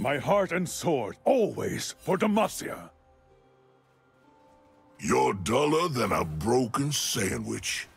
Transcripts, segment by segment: My heart and sword, always for Demacia. You're duller than a broken sandwich.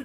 Blue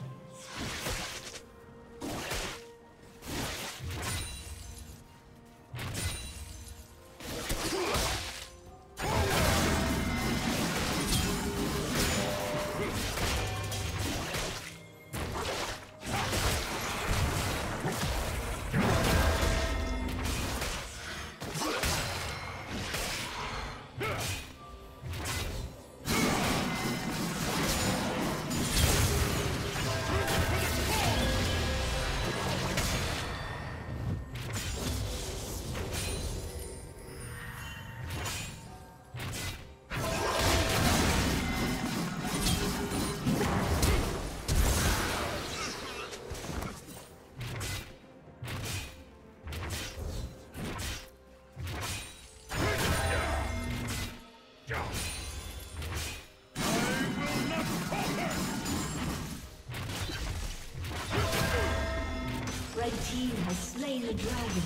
He has slain the dragon.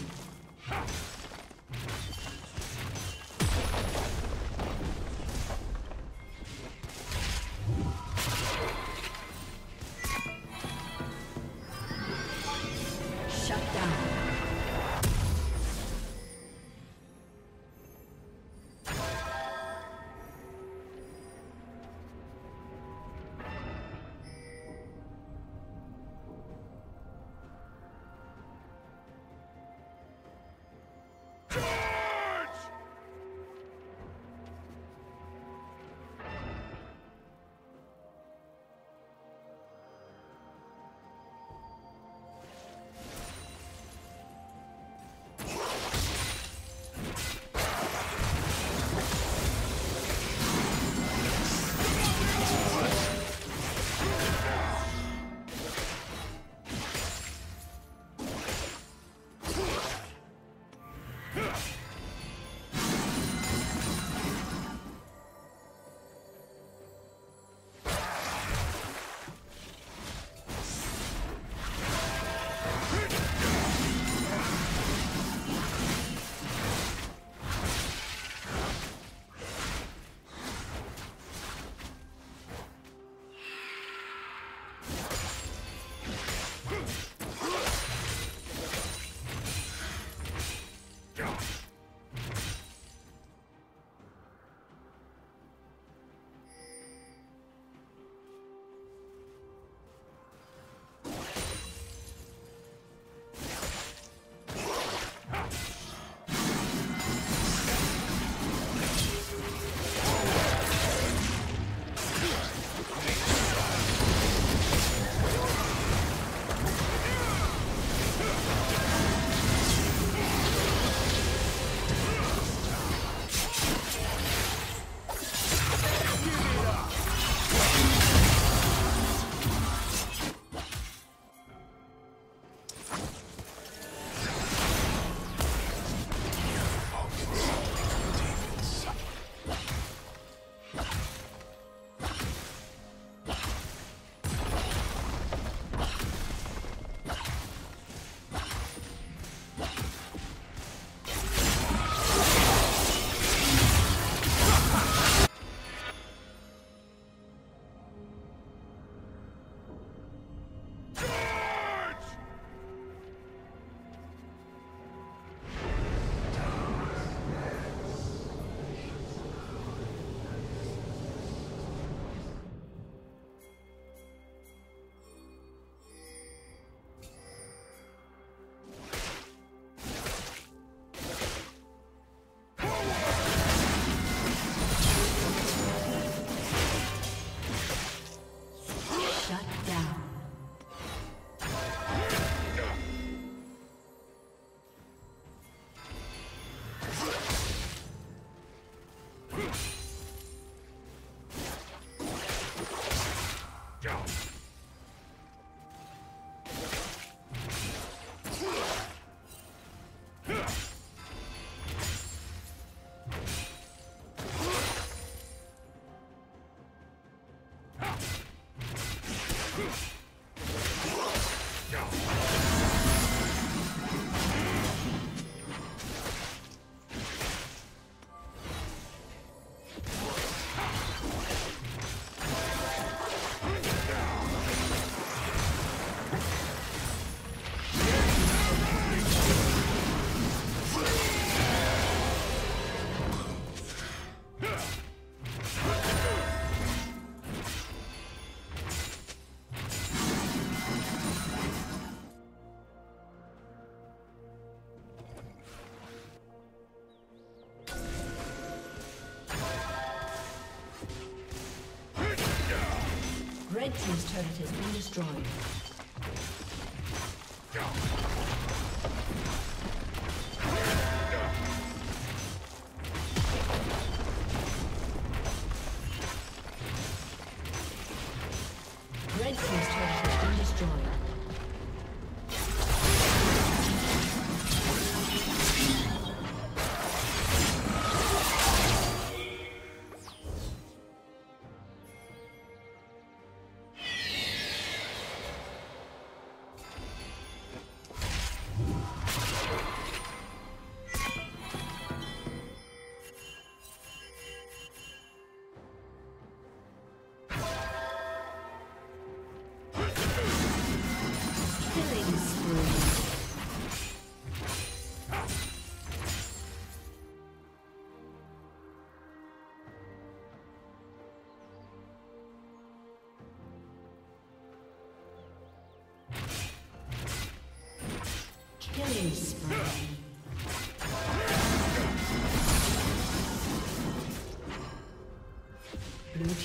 Red team's turret has been destroyed. Red team's turret has been destroyed. Killing spree. Blue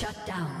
Shut down.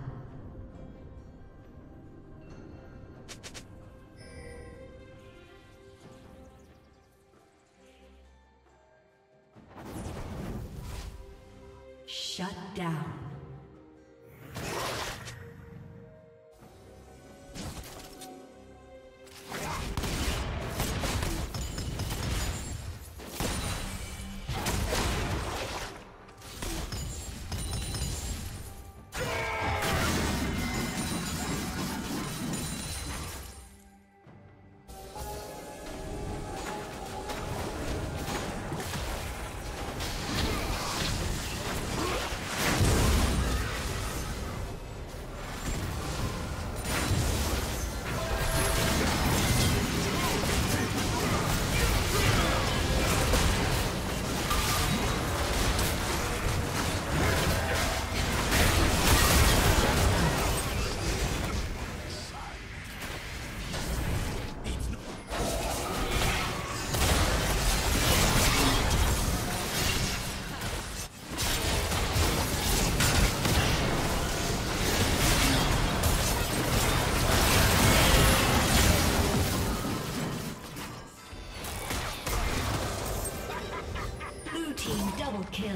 Shut down. Kill.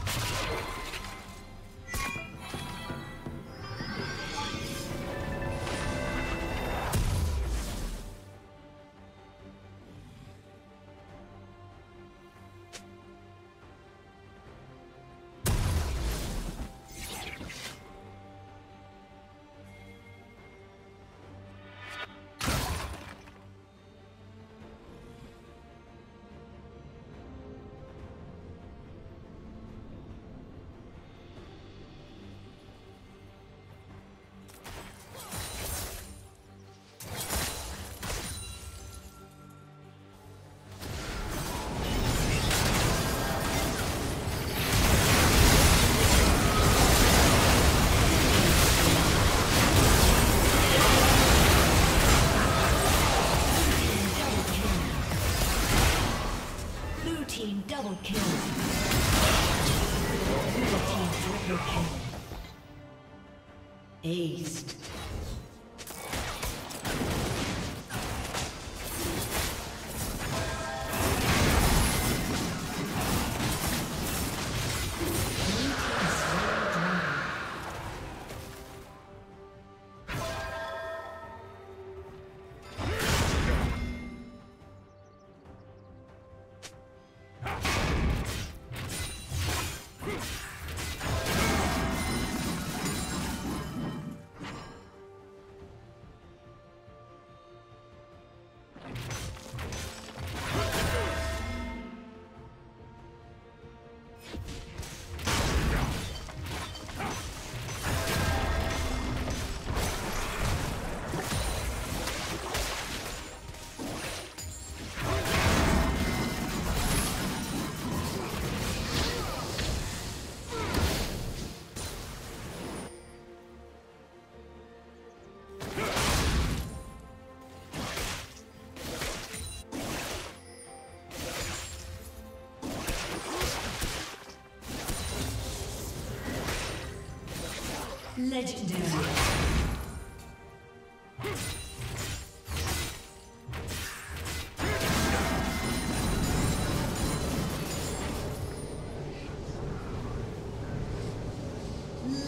Double kill. Double kill. Aced.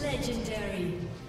Legendary. Legendary.